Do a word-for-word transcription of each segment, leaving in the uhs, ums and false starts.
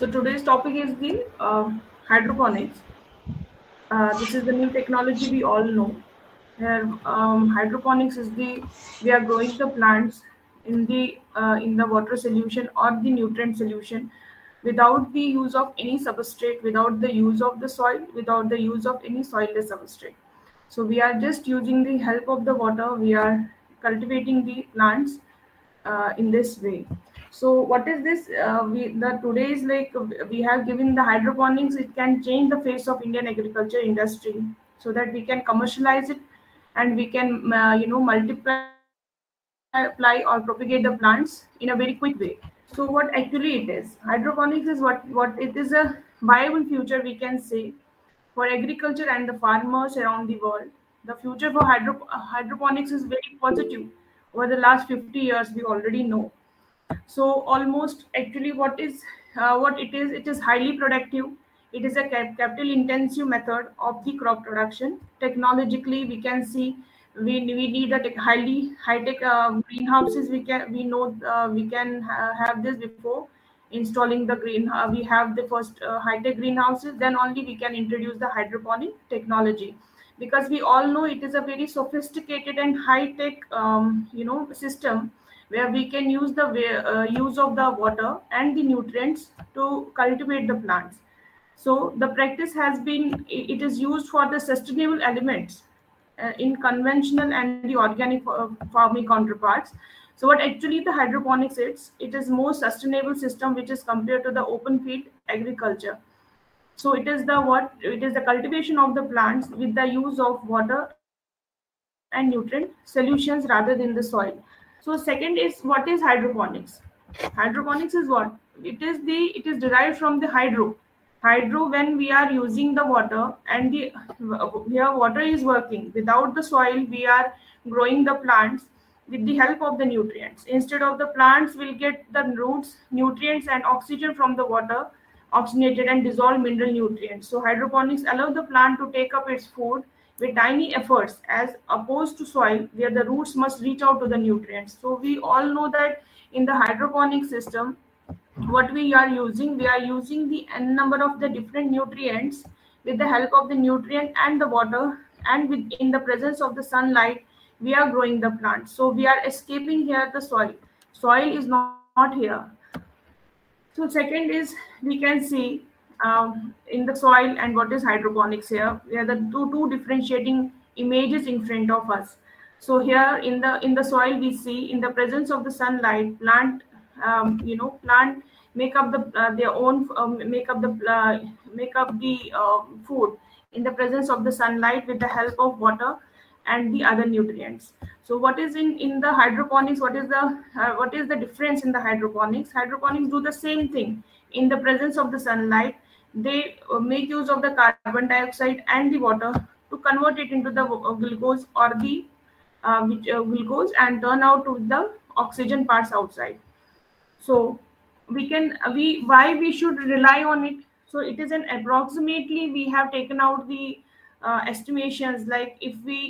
So today's topic is the uh, hydroponics. Uh, this is the new technology we all know. And, um, hydroponics is the we are growing the plants in the uh, in the water solution or the nutrient solution without the use of any substrate, without the use of the soil, without the use of any soilless substrate. So we are just using the help of the water. We are cultivating the plants uh, in this way. So what is this? Uh, we the today is like we have given the hydroponics. It can change the face of Indian agriculture industry so that we can commercialize it and we can uh, you know multiply apply or propagate the plants in a very quick way. So what actually it is? Hydroponics is what what it is a viable future we can say for agriculture and the farmers around the world. The future for hydro, hydroponics is very positive. Over the last fifty years, we already know. So almost actually what is uh, what it is, it is highly productive. It is a cap capital intensive method of the crop production. Technologically we can see we, we need a tech, highly high tech uh, greenhouses. We can we know uh, we can ha have this before installing the green uh, we have the first uh, high tech greenhouses, then only we can introduce the hydroponic technology, because we all know it is a very sophisticated and high tech um, you know system where we can use the uh, use of the water and the nutrients to cultivate the plants. So the practice has been, it is used for the sustainable elements uh, in conventional and the organic uh, farming counterparts. So what actually the hydroponics is, it is more sustainable system which is compared to the open field agriculture. So it is the what it is the cultivation of the plants with the use of water and nutrient solutions rather than the soil. So second is, what is hydroponics? Hydroponics is what? It is the it is derived from the hydro. Hydro, when we are using the water and the here water is working without the soil, we are growing the plants with the help of the nutrients. Instead of the plants will get the roots, nutrients and oxygen from the water, oxygenated and dissolved mineral nutrients. So hydroponics allow the plant to take up its food with tiny efforts as opposed to soil where the roots must reach out to the nutrients. So we all know that in the hydroponic system, what we are using, we are using the n number of the different nutrients with the help of the nutrient and the water, and with in the presence of the sunlight, we are growing the plant. So we are escaping here the soil. Soil is not, not here. So second is, we can see Um, in the soil and what is hydroponics here. We have the two two differentiating images in front of us. So here in the in the soil we see in the presence of the sunlight, plant um, you know plant make up the uh, their own um, make up the uh, make up the uh, food in the presence of the sunlight with the help of water and the other nutrients. So what is in in the hydroponics? What is the uh, what is the difference in the hydroponics? Hydroponics do the same thing in the presence of the sunlight. They make use of the carbon dioxide and the water to convert it into the glucose or the uh, glucose and turn out to the oxygen parts outside. So we can we why we should rely on it. So it is an approximately we have taken out the uh, estimations, like if we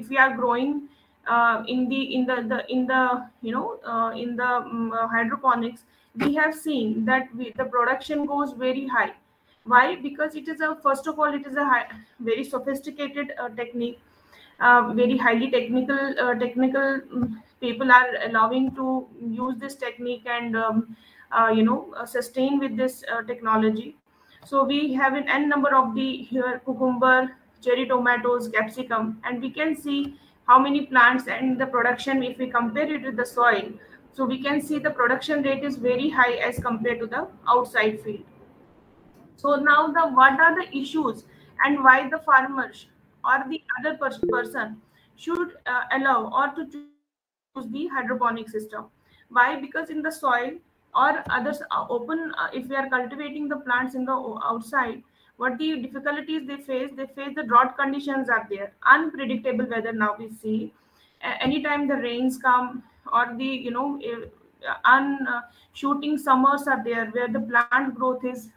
if we are growing uh, in the in the, the in the you know uh, in the um, uh, hydroponics, we have seen that we, the production goes very high. Why? Because it is a first of all it is a high, very sophisticated uh, technique, uh, very highly technical uh, technical people are allowing to use this technique and um, uh, you know uh, sustain with this uh, technology. So we have an n number of the here cucumber, cherry tomatoes, capsicum, and we can see how many plants and the production if we compare it with the soil. So we can see the production rate is very high as compared to the outside field. So now the what are the issues and why the farmers or the other person should uh, allow or to choose the hydroponic system? Why? Because in the soil or others open, uh, if we are cultivating the plants in the outside, what the difficulties they face, they face the drought conditions are there, unpredictable weather. Now we see uh, anytime the rains come, or the you know un uh, shooting summers are there where the plant growth is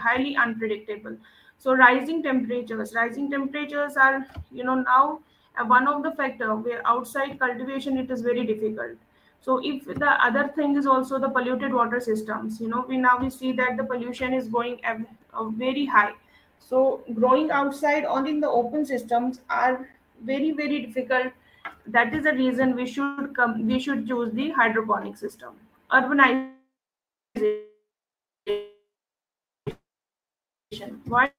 highly unpredictable. So rising temperatures rising temperatures are you know now uh, one of the factor where outside cultivation it is very difficult. So if the other thing is also the polluted water systems, you know, we now we see that the pollution is going very high. So growing outside or in the open systems are very, very difficult. That is the reason we should come, we should choose the hydroponic system. Urbanization. Why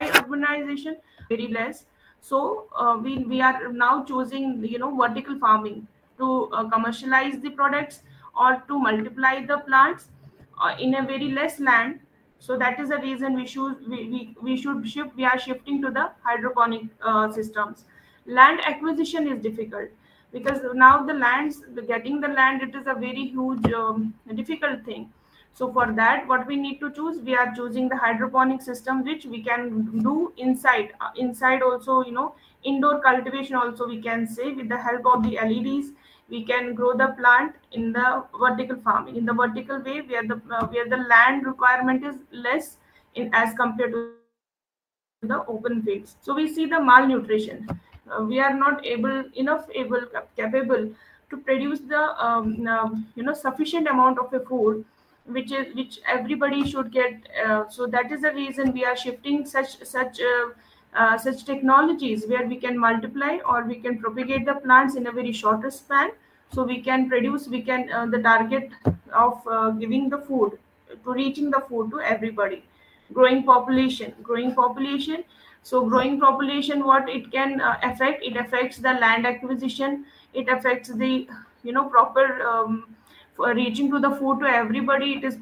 urbanization? Very less. So uh, we, we are now choosing, you know, vertical farming to uh, commercialize the products or to multiply the plants uh, in a very less land. So that is the reason we should we, we, we should shift we are shifting to the hydroponic uh, systems. Land acquisition is difficult because now the lands getting the land it is a very huge um, difficult thing. So for that what we need to choose, we are choosing the hydroponic system, which we can do inside uh, inside also, you know, indoor cultivation also we can say with the help of the L E Ds we can grow the plant in the vertical farming, in the vertical way where the uh, where the land requirement is less in as compared to the open fields. So we see the malnutrition. Uh, we are not able enough able capable to produce the um, uh, you know sufficient amount of a food which is which everybody should get. Uh, so that is the reason we are shifting such such uh, Uh, such technologies where we can multiply or we can propagate the plants in a very shorter span, so we can produce we can uh, the target of uh, giving the food to reaching the food to everybody. Growing population growing population so growing population, what it can uh, affect, it affects the land acquisition, it affects the you know proper um, for reaching to the food to everybody. It is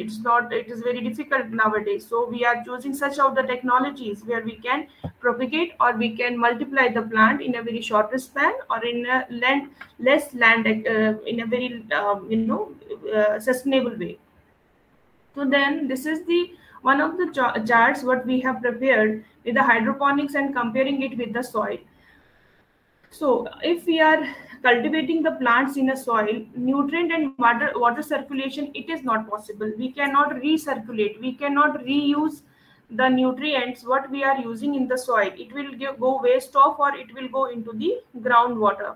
it's not it is very difficult nowadays. So we are choosing such of the technologies where we can propagate or we can multiply the plant in a very shorter span or in a land less land uh, in a very uh, you know uh, sustainable way. So then this is the one of the charts what we have prepared with the hydroponics and comparing it with the soil. So if we are cultivating the plants in a soil, nutrient and water water circulation, it is not possible. We cannot recirculate, we cannot reuse the nutrients what we are using in the soil. It will give, go waste off or it will go into the groundwater.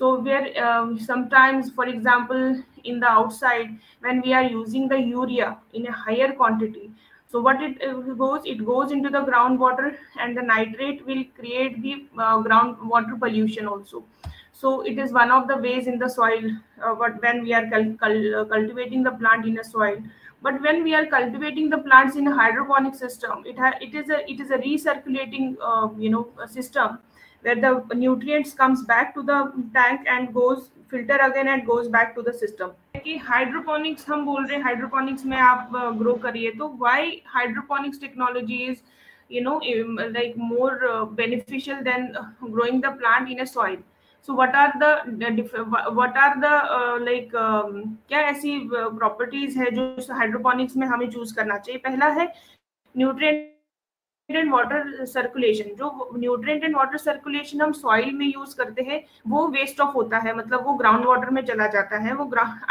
So where um, sometimes, for example, in the outside when we are using the urea in a higher quantity, so what it goes, it goes into the groundwater and the nitrate will create the uh, groundwater pollution also. So it is one of the ways in the soil, uh, but when we are cul cul cultivating the plant in a soil. But when we are cultivating the plants in a hydroponic system, it ha it is a it is a recirculating uh, you know system where the nutrients comes back to the tank and goes filter again and goes back to the system. कि hydroponics हम बोल रहे हैं, hydroponics में आप grow करिए, तो why hydroponics technology is you know like more beneficial than growing the plant in a soil. So what are the what are the like क्या ऐसी प्रॉपर्टीज है जो हाइड्रोपोनिक्स में हमें चूज करना चाहिए. पहला है न्यूट्रिएंट एंड वाटर सर्कुलेशन. जो न्यूट्रिएंट एंड वाटर सर्कुलेशन हम सॉइल में यूज करते हैं वो वेस्ट ऑफ होता है, मतलब वो ग्राउंड वाटर में चला जाता है, वो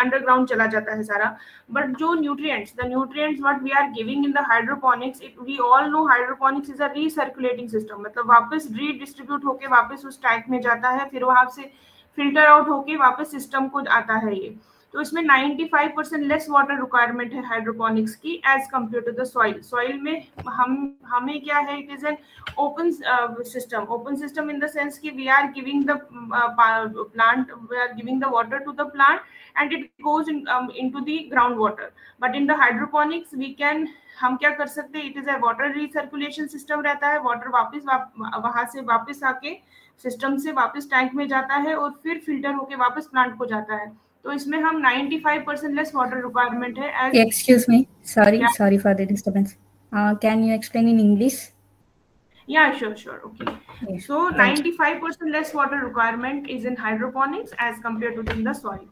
अंडरग्राउंड चला जाता है सारा. बट जो nutrients the nutrients what we are giving in the hydroponics, it we all know hydroponics is a recirculating system, मतलब वापस रीडिस्ट्रीब्यूट होके वापस उस टैंक में जाता है, फिर वहां से फिल्टर आउट होके वापस सिस्टम को आता है ये. तो इसमें ninety five percent less water requirement है हाइड्रोपोनिक्स की as compare to the soil. Soil में हम हमें क्या है, it is an open system open system in the sense कि we are giving the plant we are giving the water to the plant and it goes into the ground water. But in the hydroponics we can हम क्या कर सकते हैं, it is a water recirculation system रहता है, water वापस वाप, वहां से वापस आके सिस्टम से वापस टैंक में जाता है और फिर फिल्टर होके वापस प्लांट को जाता है. तो इसमें हम ninety five percent less water requirement है. Excuse me, sorry sorry for the disturbance, can you explain in English? Yeah sure sure okay. So ninety five percent less water requirement is in hydroponics as compare to in the soil.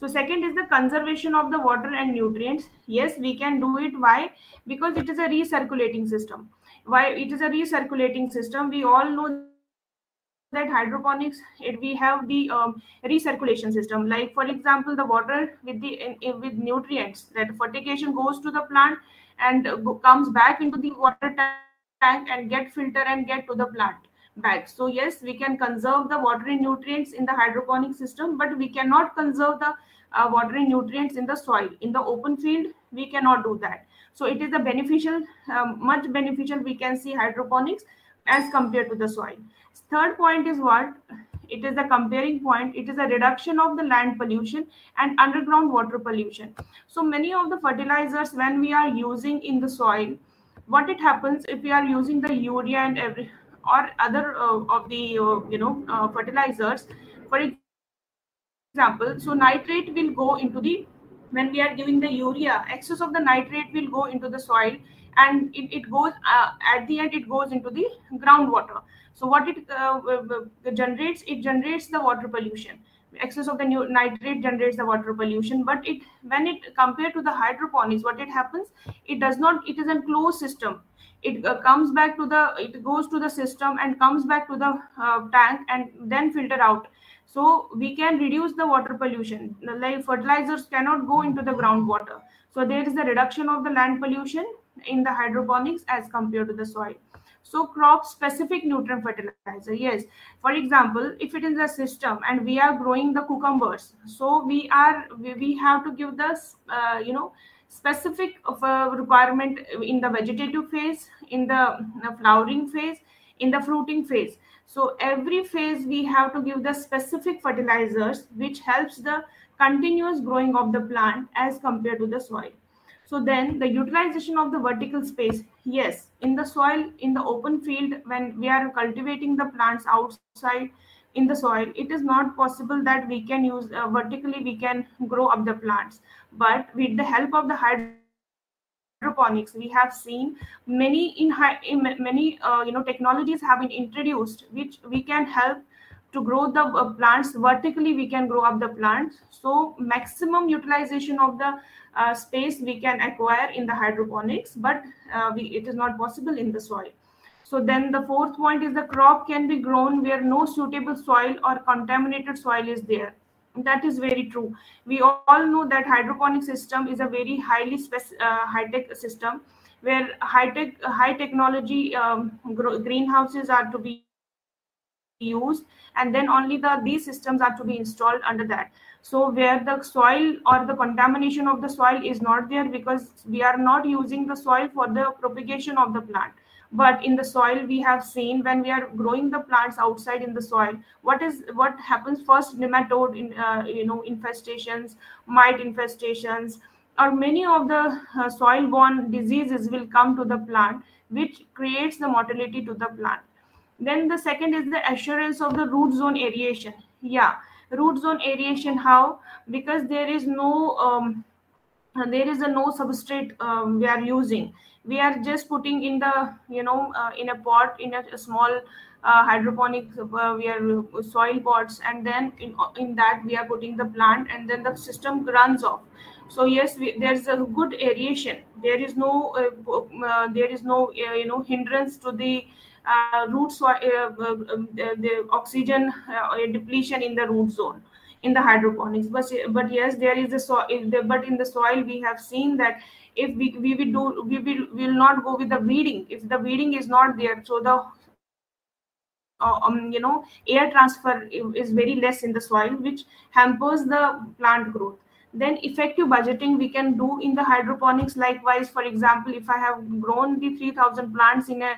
So second is the conservation of the water and nutrients. Yes, we can do it. Why? Because it is a recirculating system. Why it is a recirculating system? We all know that hydroponics, it we have the um, recirculation system, like for example the water with the in, in, with nutrients, that fertigation goes to the plant and uh, comes back into the water tank and get filter and get to the plant. back. So yes, we can conserve the watery nutrients in the hydroponic system, but we cannot conserve the uh, watery nutrients in the soil. In the open field, we cannot do that. So it is a beneficial, um, much beneficial we can see hydroponics as compared to the soil. Third point is what? It is the comparing point. It is a reduction of the land pollution and underground water pollution. So many of the fertilizers when we are using in the soil, what it happens if we are using the urea and every or other uh, of the uh, you know uh, fertilizers, for example, so nitrate will go into the, when we are giving the urea, excess of the nitrate will go into the soil, and it, it goes uh, at the end it goes into the groundwater. So what it uh, generates, it generates the water pollution. Excess of the new nitrate generates the water pollution, but it, when it compared to the hydroponics, what it happens, it does not, it is a closed system. It uh, comes back to the, it goes to the system and comes back to the uh, tank and then filter out. So we can reduce the water pollution. Like fertilizers cannot go into the groundwater. So there is a reduction of the land pollution in the hydroponics as compared to the soil. So crop specific nutrient fertilizer, yes, for example, if it is a system and we are growing the cucumbers, so we are we, we have to give the uh, you know specific of a requirement in the vegetative phase, in the flowering phase, in the fruiting phase. So every phase we have to give the specific fertilizers which helps the continuous growing of the plant as compared to the soil. So then the utilization of the vertical space, yes, in the soil, in the open field, when we are cultivating the plants outside in the soil, it is not possible that we can use uh, vertically, we can grow up the plants. But with the help of the hydroponics, we have seen many in, high, in many uh, you know technologies have been introduced which we can help to grow the uh, plants vertically. We can grow up the plants, so maximum utilization of the uh, space we can acquire in the hydroponics, but uh, we, it is not possible in the soil. So then the fourth point is the crop can be grown where no suitable soil or contaminated soil is there. That is very true. We all know that hydroponic system is a very highly spec- uh, high-tech system where high-tech, high technology um, greenhouses are to be used, and then only the these systems are to be installed under that. So where the soil or the contamination of the soil is not there, because we are not using the soil for the propagation of the plant. But in the soil, we have seen when we are growing the plants outside in the soil, what is what happens first, nematode in uh, you know infestations, mite infestations, or many of the uh, soil borne diseases will come to the plant, which creates the mortality to the plant. Then the second is the assurance of the root zone aeration. Yeah, root zone aeration, how? Because there is no um, there is a no substrate um, we are using. We are just putting in the, you know, uh, in a pot, in a, a small uh, hydroponic, uh, we are soil pots, and then in, in that we are putting the plant, and then the system runs off. So yes, we, there is a good aeration. There is no, uh, uh, there is no, uh, you know, hindrance to the uh, root soil, uh, uh, uh, the oxygen uh, depletion in the root zone in the hydroponics. But but yes, there is a soil. But in the soil, we have seen that if we we will do we will will not go with the weeding. If the weeding is not there, so the uh, um you know air transfer is very less in the soil, which hampers the plant growth. Then effective budgeting we can do in the hydroponics. Likewise, for example, if I have grown the three thousand plants in a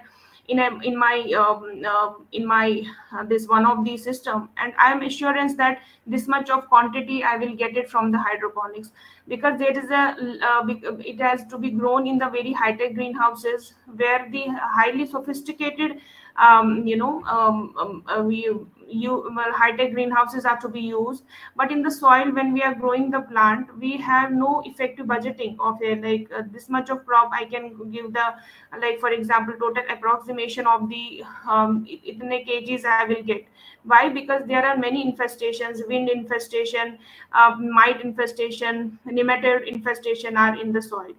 in a in my um, uh, in my uh, this one of the system, and I am assurance that this much of quantity I will get it from the hydroponics, because there is a uh, it has to be grown in the very high tech greenhouses where the highly sophisticated um, you know um, um, uh, we you well, high tech greenhouses are to be used. But in the soil, when we are growing the plant, we have no effective budgeting of it. Like uh, this much of crop I can give the, like for example, total approximation of the um itne kgs I will get. Why? Because there are many infestations, wind infestation, uh, mite infestation, nematode infestation are in the soil.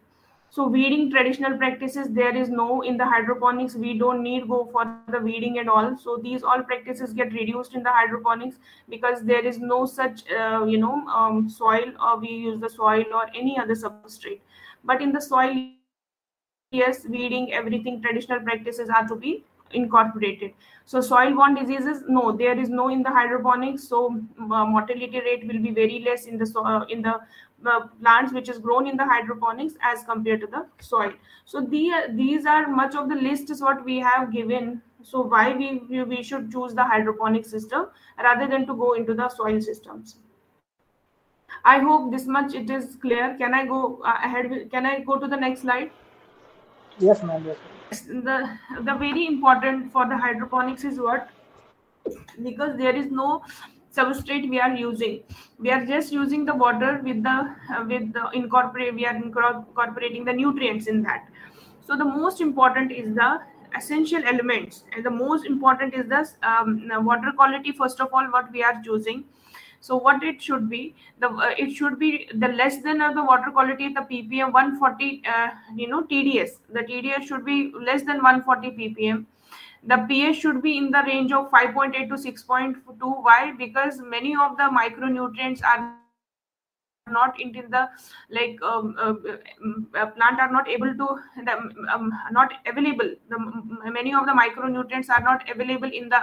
So weeding traditional practices, there is no in the hydroponics. We don't need go for the weeding at all. So these all practices get reduced in the hydroponics, because there is no such uh, you know um, soil, or we use the soil or any other substrate. But in the soil, yes, weeding, everything, traditional practices are to be incorporated. So soil-borne diseases, no, there is no in the hydroponics. So uh, mortality rate will be very less in the uh, in the uh, plants which is grown in the hydroponics as compared to the soil. So the uh, these are much of the list is what we have given. So why we we should choose the hydroponic system rather than to go into the soil systems. I hope this much it is clear. Can I go ahead? Can I go to the next slide? Yes, ma'am. Yes. The the very important for the hydroponics is what, because there is no substrate we are using. We are just using the water with the uh, with the incorporate. We are incorporating the nutrients in that. So the most important is the essential elements, and the most important is this um, water quality. First of all, what we are choosing. So what it should be, the uh, it should be the less than uh, the water quality, the ppm one forty, uh, you know, T D S. The T D S should be less than one forty P P M. The pH should be in the range of five point eight to six point two. Why? Because many of the micronutrients are not into the like um, uh, plant are not able to the, um, not available. The many of the micronutrients are not available in the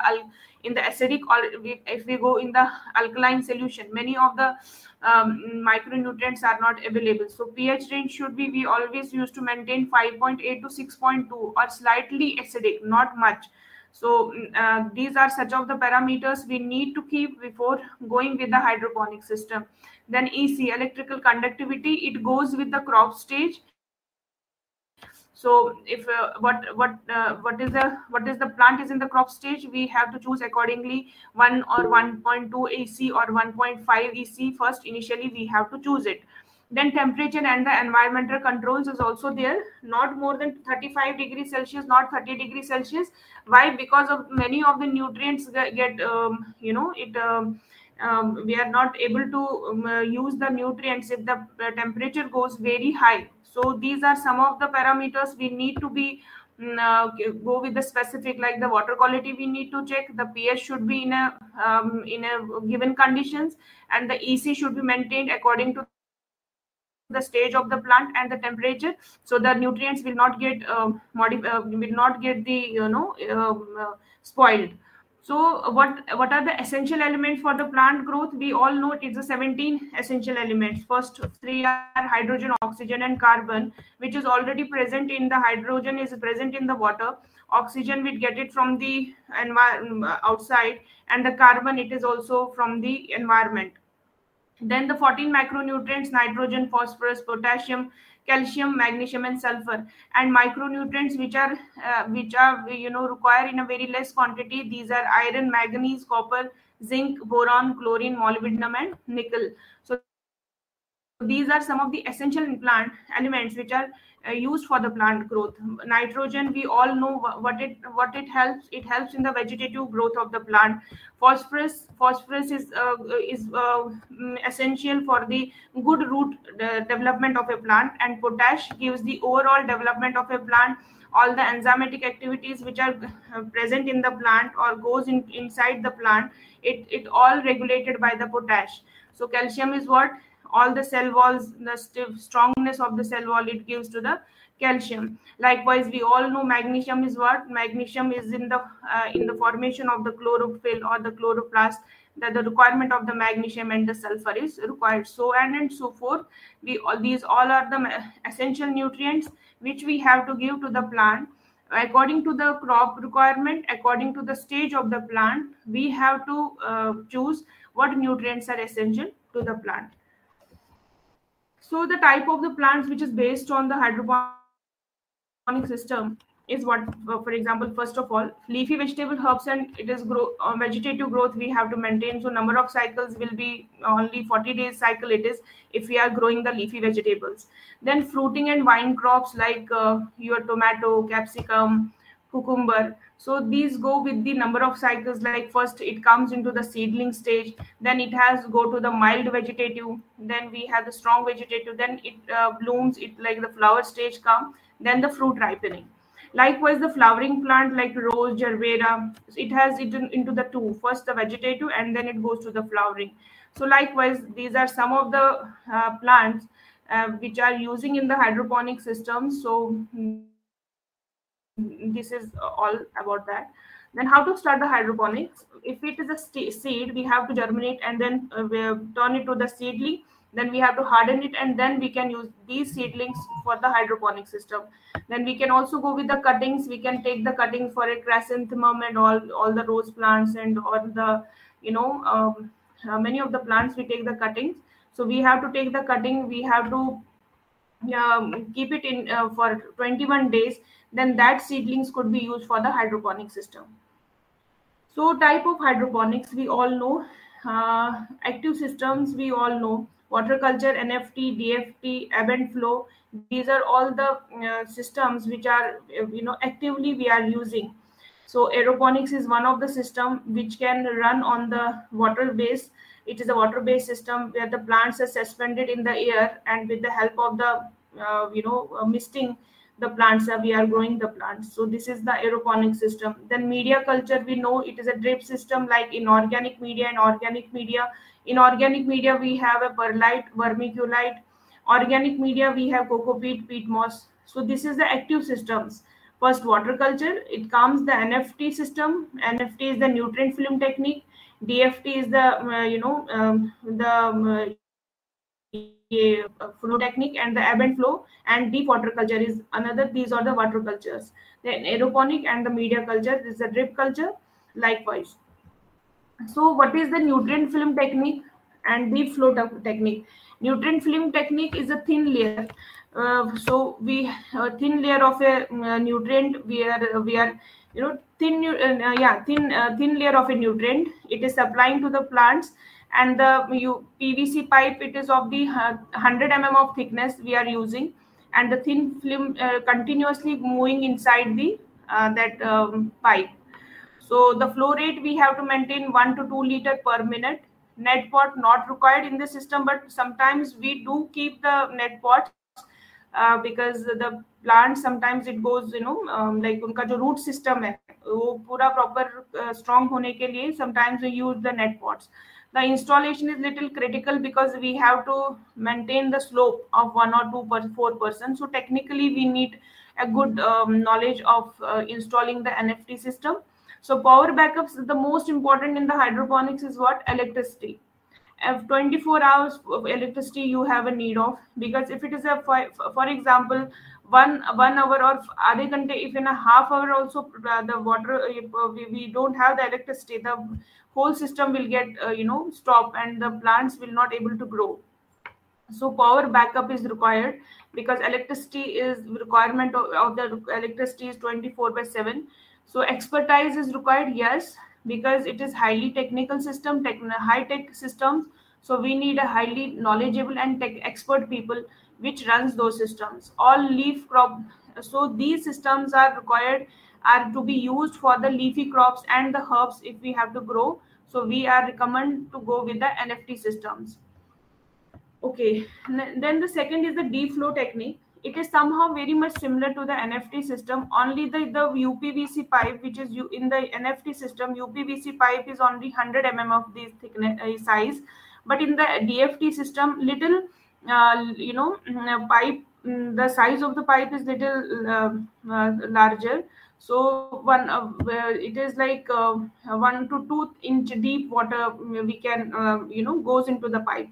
in the acidic, or we, if we go in the alkaline solution, many of the um, micronutrients are not available. So pH range should be, we always used to maintain five point eight to six point two or slightly acidic, not much. So uh, these are such of the parameters we need to keep before going with the hydroponic system. Then E C, electrical conductivity, it goes with the crop stage. So if uh, what what uh, what is the what is the plant is in the crop stage, we have to choose accordingly one or one point two E C or one point five E C. First initially we have to choose it. Then temperature and the environmental controls is also there, not more than thirty-five degrees Celsius, not thirty degrees Celsius. Why? Because of many of the nutrients that get um, you know it um, um, we are not able to um, uh, use the nutrients if the temperature goes very high. So these are some of the parameters we need to be uh, go with the specific, like the water quality we need to check, the pH should be in a um, in a given conditions, and the E C should be maintained according to the stage of the plant and the temperature, so the nutrients will not get uh, modif uh, will not get the you know uh, uh, spoiled. So what what are the essential elements for the plant growth? We all know it is the seventeen essential elements. First three are hydrogen, oxygen, and carbon, which is already present in the hydrogen is present in the water. Oxygen we get it from the environment outside, and the carbon it is also from the environment. Then the fourteen macronutrients, nitrogen, phosphorus, potassium, calcium, magnesium, and sulfur, and micronutrients which are uh, which are you know require in a very less quantity. These are iron, manganese, copper, zinc, boron, chlorine, molybdenum, and nickel. So these are some of the essential plant elements which are uh, used for the plant growth. Nitrogen, we all know what it what it helps. It helps in the vegetative growth of the plant. Phosphorus, phosphorus is uh, is uh, essential for the good root uh, development of a plant, and potash gives the overall development of a plant. All the enzymatic activities which are present in the plant or goes in inside the plant, it it all regulated by the potash. So calcium is what? All the cell walls, the stiff strongness of the cell wall, it gives to the calcium. Likewise, we all know magnesium is what? Magnesium is in the uh, in the formation of the chlorophyll or the chloroplast, that the requirement of the magnesium and the sulfur is required. So and and so forth. We all these all are the essential nutrients which we have to give to the plant according to the crop requirement, according to the stage of the plant. We have to uh, choose what nutrients are essential to the plant. So the type of the plants which is based on the hydroponic system is what, for example, first of all, leafy vegetable herbs, and it is grow, uh, vegetative growth we have to maintain. So number of cycles will be only forty days cycle it is if we are growing the leafy vegetables. Then fruiting and vine crops like uh, your tomato, capsicum, cucumber. So these go with the number of cycles, like first it comes into the seedling stage, then it has go to the mild vegetative, then we have the strong vegetative, then it uh, blooms, it like the flower stage come, then the fruit ripening. Likewise, the flowering plant like rose, gervera, it has it in, into the two, first the vegetative and then it goes to the flowering. So likewise, these are some of the uh, plants uh, which are using in the hydroponic system. So this is all about that. Then how to start the hydroponics. If it is a seed, we have to germinate and then uh, we turn it to the seedling. Then we have to harden it, and then we can use these seedlings for the hydroponic system. Then we can also go with the cuttings. We can take the cuttings for a chrysanthemum and all, all the rose plants and all the, you know, um, uh, many of the plants we take the cuttings. So we have to take the cutting. We have to um, keep it in uh, for twenty-one days. Then that seedlings could be used for the hydroponic system. So type of hydroponics, we all know. Uh, active systems, we all know. Water culture, N F T, D F T, ebb and flow. These are all the uh, systems which are, you know, actively we are using. So aeroponics is one of the system which can run on the water base. It is a water-based system where the plants are suspended in the air, and with the help of the, uh, you know, misting the plants, uh, we are growing the plants. So this is the aeroponic system. Then media culture, we know it is a drip system like inorganic media and organic media. In organic media, we have a perlite, vermiculite. Organic media, we have coco peat, peat moss. So this is the active systems. First, water culture. It comes the N F T system. N F T is the nutrient film technique. D F T is the uh, you know um, the uh, flow technique, and the ebb and flow, and deep water culture is another. These are the water cultures. Then aeroponic and the media culture. This is the drip culture. Likewise. So what is the nutrient film technique and deep flow technique? Nutrient film technique is a thin layer. Uh, so we uh, thin layer of a uh, nutrient. We are we are you know thin uh, yeah thin uh, thin layer of a nutrient. It is supplying to the plants, and the you, P V C pipe. It is of the uh, one hundred millimeters of thickness we are using, and the thin film uh, continuously moving inside the uh, that um, pipe. So the flow rate we have to maintain one to two liter per minute. Net pot not required in the system, but sometimes we do keep the net pot uh, because the plant sometimes it goes, you know, um, like unka jo root system hai, wo pura proper uh, strong hone ke liye sometimes we use the net pots. The installation is little critical because we have to maintain the slope of one or two per four person. So technically we need a good um, knowledge of uh, installing the N F T system. So power backups, the most important in the hydroponics is what? Electricity. If twenty-four hours of electricity you have a need of, because if it is a, for example, one one hour or if in a half hour also the water, we don't have the electricity, the whole system will get, uh, you know, stopped, and the plants will not able to grow. So power backup is required because electricity is requirement of, of the electricity is twenty-four by seven. So expertise is required, yes, because it is highly technical system, tech, high-tech systems. So we need a highly knowledgeable and tech expert people which runs those systems. All leaf crop. So these systems are required, are to be used for the leafy crops and the herbs if we have to grow. So we are recommend to go with the N F T systems. Okay, then the second is the deep flow technique. It is somehow very much similar to the N F T system, only the, the U P V C pipe, which is you in the N F T system, U P V C pipe is only one hundred millimeters of this thickness uh, size. But in the D F T system, little, uh, you know, pipe, the size of the pipe is little uh, uh, larger. So one, uh, it is like uh, one to two inch deep water we can, uh, you know, goes into the pipe.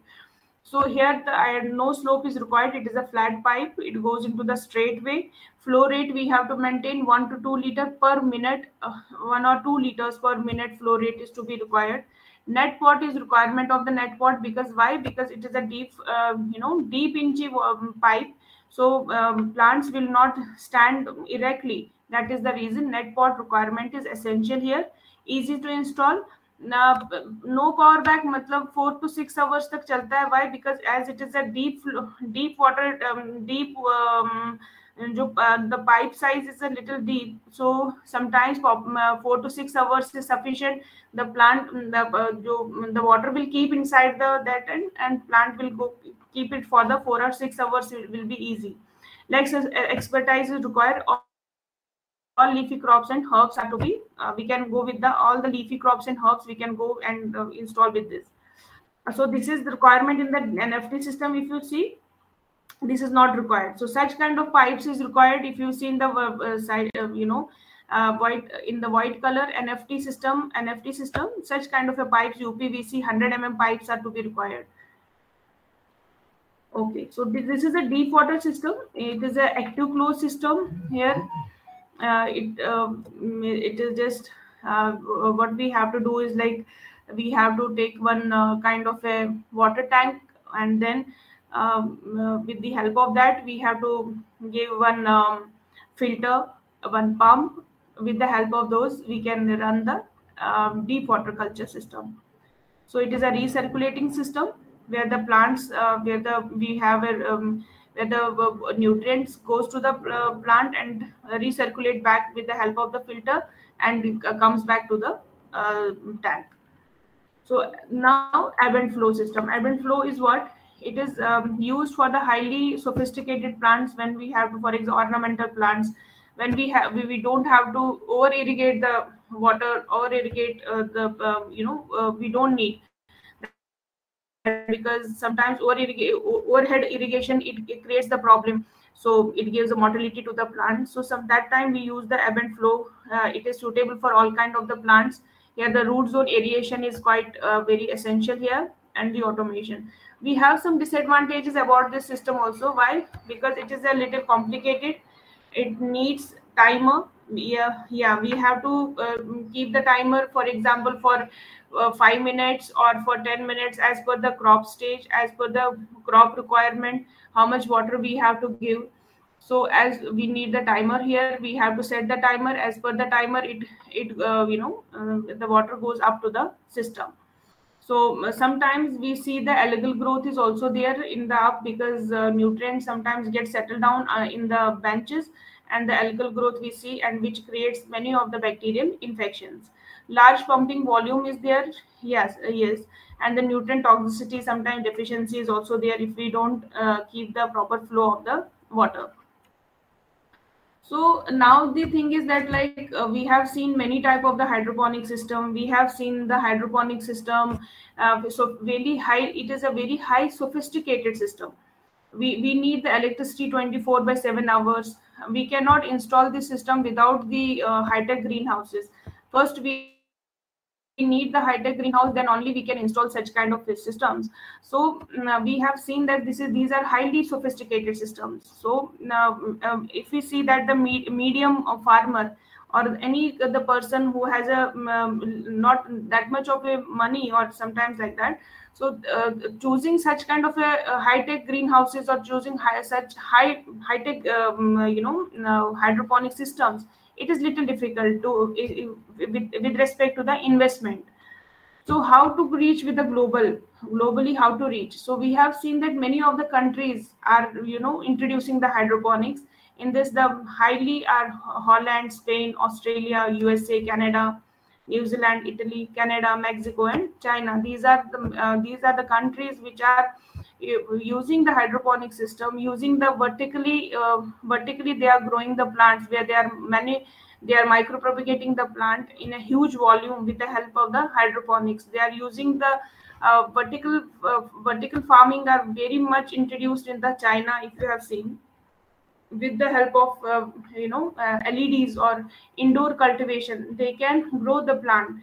So here the, no slope is required. It is a flat pipe. It goes into the straight way. Flow rate we have to maintain one to two liter per minute. Uh, one or two liters per minute flow rate is to be required. Net pot is requirement of the net pot because why? Because it is a deep, uh, you know, deep inchy um, pipe. So um, plants will not stand erectly. That is the reason net pot requirement is essential here. Easy to install. Now, no power back, matlab four to six hours tak chalta hai. Why? Because as it is a deep, deep water, um, deep, um, jo, uh, the pipe size is a little deep. So sometimes four to six hours is sufficient. The plant, the uh, jo, the water will keep inside the that end, and plant will go keep it for the four or six hours. It will be easy. Like expertise is required. All leafy crops and herbs are to be, uh, we can go with the all the leafy crops and herbs we can go and uh, install with this. So this is the requirement in the N F T system if you see. this is not required. So such kind of pipes is required. If you see in the uh, side, uh, you know, uh, white in the white color N F T system, N F T system, such kind of a pipes, U P V C one hundred millimeter pipes are to be required. Okay, so this is a deep water system. It is an active closed system here. Uh, it uh, it is just uh, what we have to do is like we have to take one uh, kind of a water tank, and then um, uh, with the help of that we have to give one um, filter, one pump. With the help of those we can run the um, deep water culture system. So it is a recirculating system where the plants uh, where the we have a um, where the nutrients goes to the uh, plant and recirculate back with the help of the filter, and it comes back to the uh, tank. So now ebb and flow system. Ebb and flow is what? It is um, used for the highly sophisticated plants when we have to, for example, ornamental plants, when we have we, we don't have to over irrigate the water or irrigate uh, the uh, you know uh, we don't need. Because sometimes over irrigation, overhead irrigation, it, it creates the problem. So it gives a mortality to the plant. So some that time we use the ebb and flow. Uh, it is suitable for all kind of the plants. Here the root zone aeration is quite uh, very essential here, and the automation. We have some disadvantages about this system also. Why? Because it is a little complicated. It needs timer. Yeah, yeah, we have to uh, keep the timer, for example, for uh, five minutes or for ten minutes as per the crop stage, as per the crop requirement, how much water we have to give. So as we need the timer here, we have to set the timer. As per the timer, it, it uh, you know, uh, the water goes up to the system. So uh, sometimes we see the algal growth is also there in the up, because uh, nutrients sometimes get settled down uh, in the benches, and the algal growth we see, and which creates many of the bacterial infections. Large pumping volume is there, yes, yes, and the nutrient toxicity, sometimes deficiency is also there if we don't uh, keep the proper flow of the water. So now the thing is that like uh, we have seen many type of the hydroponic system. We have seen the hydroponic system. Uh, so really high, it is a very high sophisticated system. We, we need the electricity twenty-four by seven hours. We cannot install this system without the uh, high-tech greenhouses. First, we need the high-tech greenhouse, then only we can install such kind of systems. So uh, we have seen that this is these are highly sophisticated systems. So uh, um, if we see that the me medium of farmer or any uh, the person who has a um, not that much of a money or sometimes like that. So uh, choosing such kind of a, a high-tech greenhouses or choosing high, such high high-tech um, you know uh, hydroponic systems, it is little difficult to uh, with, with respect to the investment. So how to reach with the global globally how to reach? So we have seen that many of the countries are you know introducing the hydroponics. In this, the highly are Holland, Spain, Australia, U S A, Canada, New Zealand, Italy, Canada, Mexico, and China. These are the uh, these are the countries which are uh, using the hydroponic system. Using the vertically uh, vertically, they are growing the plants where they are many. They are micro propagating the plant in a huge volume with the help of the hydroponics. They are using the uh, vertical uh, vertical farming are very much introduced in the China. If you have seen. With the help of uh, you know uh, L E Ds or indoor cultivation, they can grow the plant.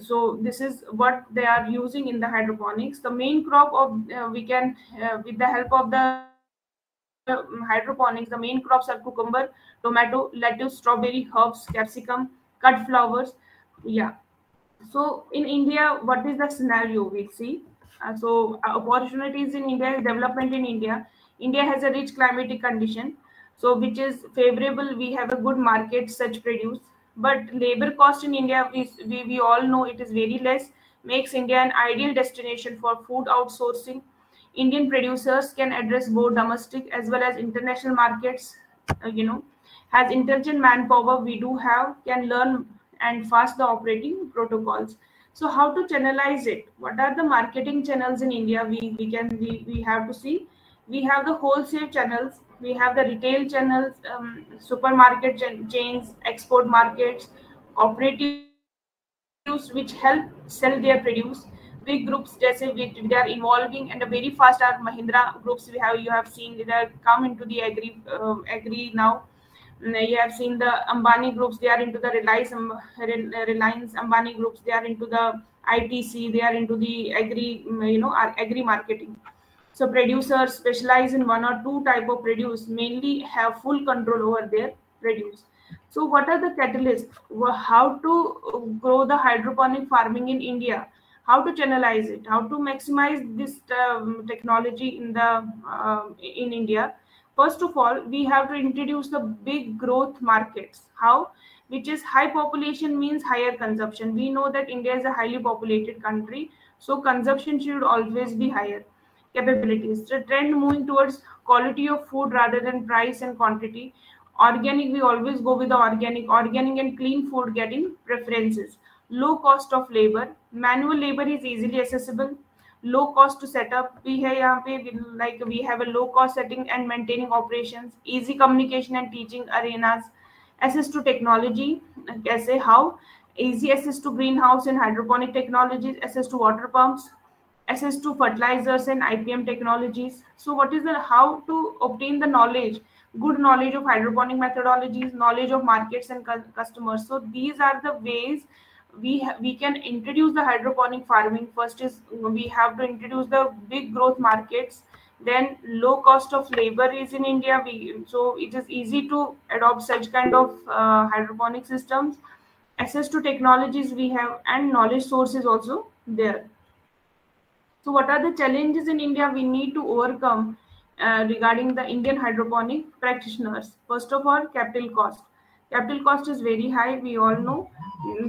So this is what they are using in the hydroponics. The main crop of uh, we can uh, with the help of the uh, hydroponics, the main crops are cucumber, tomato, lettuce, strawberry, herbs, capsicum, cut flowers. Yeah. So in India, what is the scenario we see? Uh, so uh, opportunities in India, development in India. India has a rich climatic condition, so which is favorable. We have a good market such produce, but labor cost in India, we, we, we all know it is very less, makes India an ideal destination for food outsourcing. Indian producers can address both domestic as well as international markets, uh, you know, has intelligent manpower we do have, can learn and fast the operating protocols. So how to channelize it? What are the marketing channels in India? We, we, can, we, we have to see. We have the wholesale channels, we have the retail channels, um, supermarket ch chains, export markets, cooperatives which help sell their produce. big groups जैसे they are involving, and very fast our Mahindra groups we have, you have seen they are come into the agri uh, agri now. You have seen the Ambani groups, they are into the Reliance, Reliance Ambani groups, they are into the I T C, they are into the agri, you know, agri marketing. So producers specialize in one or two type of produce, mainly have full control over their produce. So what are the catalysts? How to grow the hydroponic farming in India? How to channelize it? How to maximize this um, technology in the uh, in India? First of all, we have to introduce the big growth markets. How? Which is high population means higher consumption. We know that India is a highly populated country, so consumption should always be higher. Capabilities. The trend moving towards quality of food rather than price and quantity. Organic, we always go with the organic. Organic and clean food getting preferences. Low cost of labor. Manual labor is easily accessible. Low cost to set up. We have like we have a low cost setting and maintaining operations, easy communication and teaching arenas, access to technology, say how, easy access to greenhouse and hydroponic technologies, access to water pumps, access to fertilizers and I P M technologies. So what is the how to obtain the knowledge, good knowledge of hydroponic methodologies, knowledge of markets and customers. So these are the ways we we can introduce the hydroponic farming. First is we have to introduce the big growth markets, then low cost of labor is in India, we, so it is easy to adopt such kind of uh, hydroponic systems, access to technologies we have, and knowledge sources also there. So what are the challenges in India we need to overcome uh, regarding the Indian hydroponic practitioners? First of all, capital cost. Capital cost is very high, we all know,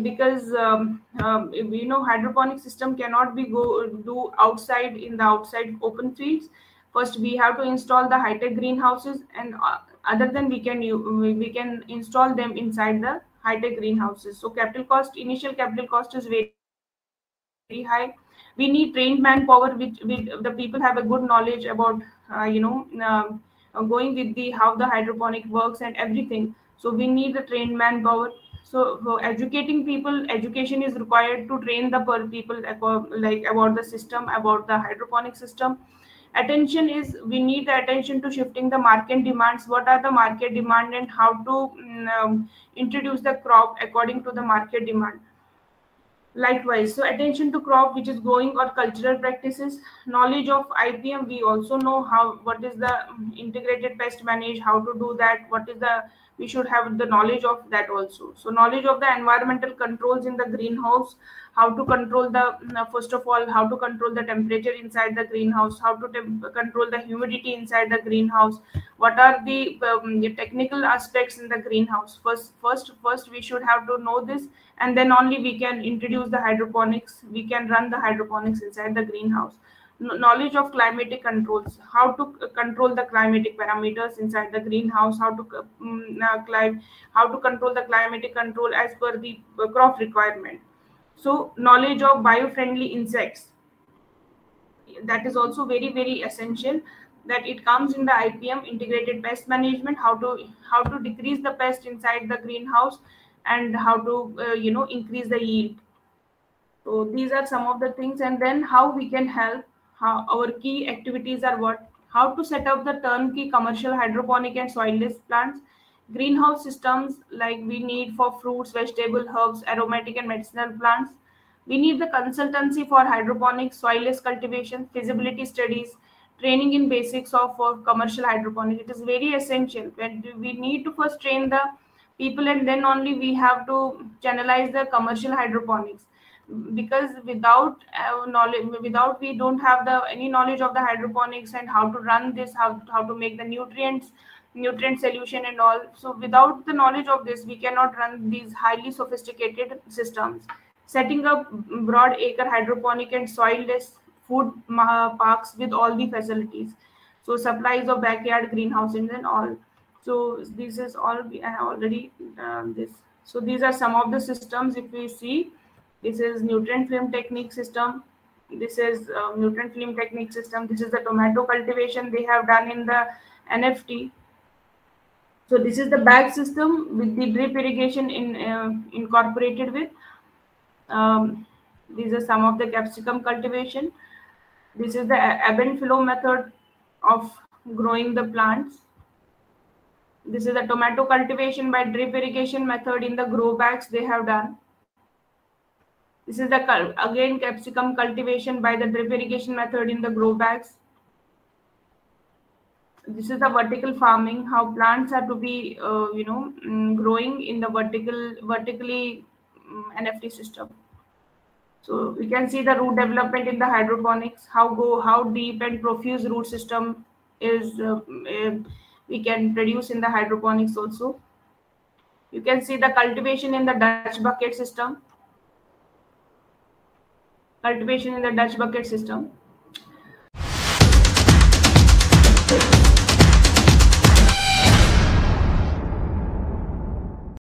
because um, um, we know hydroponic system cannot be go do outside in the outside open fields. First, we have to install the high-tech greenhouses, and uh, other than we can we can install them inside the high-tech greenhouses. So, capital cost, initial capital cost is very, very high. We need trained manpower, which, which the people have a good knowledge about, uh, you know, uh, going with the how the hydroponic works and everything. So we need the trained manpower. So for educating people, education is required to train the people about, like about the system, about the hydroponic system. Attention is, we need the attention to shifting the market demands. What are the market demand and how to um, introduce the crop according to the market demand. Likewise, so attention to crop which is growing or cultural practices, knowledge of I P M, we also know how, what is the integrated pest manage, how to do that, what is the, we should have the knowledge of that also. So knowledge of the environmental controls in the greenhouse, how to control the, first of all, how to control the temperature inside the greenhouse, how to control the humidity inside the greenhouse, what are the, um, the technical aspects in the greenhouse. First, first, first we should have to know this, and then only we can introduce the hydroponics, we can run the hydroponics inside the greenhouse. Knowledge of climatic controls, how to control the climatic parameters inside the greenhouse, how to uh, climb, how to control the climatic control as per the crop requirement. So knowledge of bio-friendly insects, that is also very very essential, that it comes in the I P M, integrated pest management, how to how to decrease the pest inside the greenhouse and how to uh, you know increase the yield. So these are some of the things, and then how we can help, how our key activities are what, how to set up the turnkey commercial hydroponic and soilless plants, greenhouse systems like we need for fruits, vegetable, herbs, aromatic and medicinal plants. We need the consultancy for hydroponic, soilless cultivation, feasibility studies, training in basics of for commercial hydroponic. It is very essential. We need to first train the people, and then only we have to channelize the commercial hydroponics. Because without uh, knowledge, without we don't have the any knowledge of the hydroponics and how to run this, how, how to make the nutrients, nutrient solution and all. So without the knowledge of this, we cannot run these highly sophisticated systems. Setting up broad acre hydroponic and soilless food parks with all the facilities. So supplies of backyard greenhouses and all. So this is all we have already uh, this. So these are some of the systems if we see. This is nutrient film technique system. This is uh, nutrient film technique system. This is the tomato cultivation they have done in the N F T. So this is the bag system with the drip irrigation in uh, incorporated with. Um, These are some of the capsicum cultivation. This is the ebb and flow method of growing the plants. This is the tomato cultivation by drip irrigation method in the grow bags they have done. This is the again capsicum cultivation by the drip irrigation method in the grow bags. This is the vertical farming, how plants are to be, uh, you know, growing in the vertical, vertically um, N F T system. So we can see the root development in the hydroponics, how go, how deep and profuse root system is uh, uh, we can produce in the hydroponics also. You can see the cultivation in the Dutch bucket system. Cultivation in the Dutch bucket system.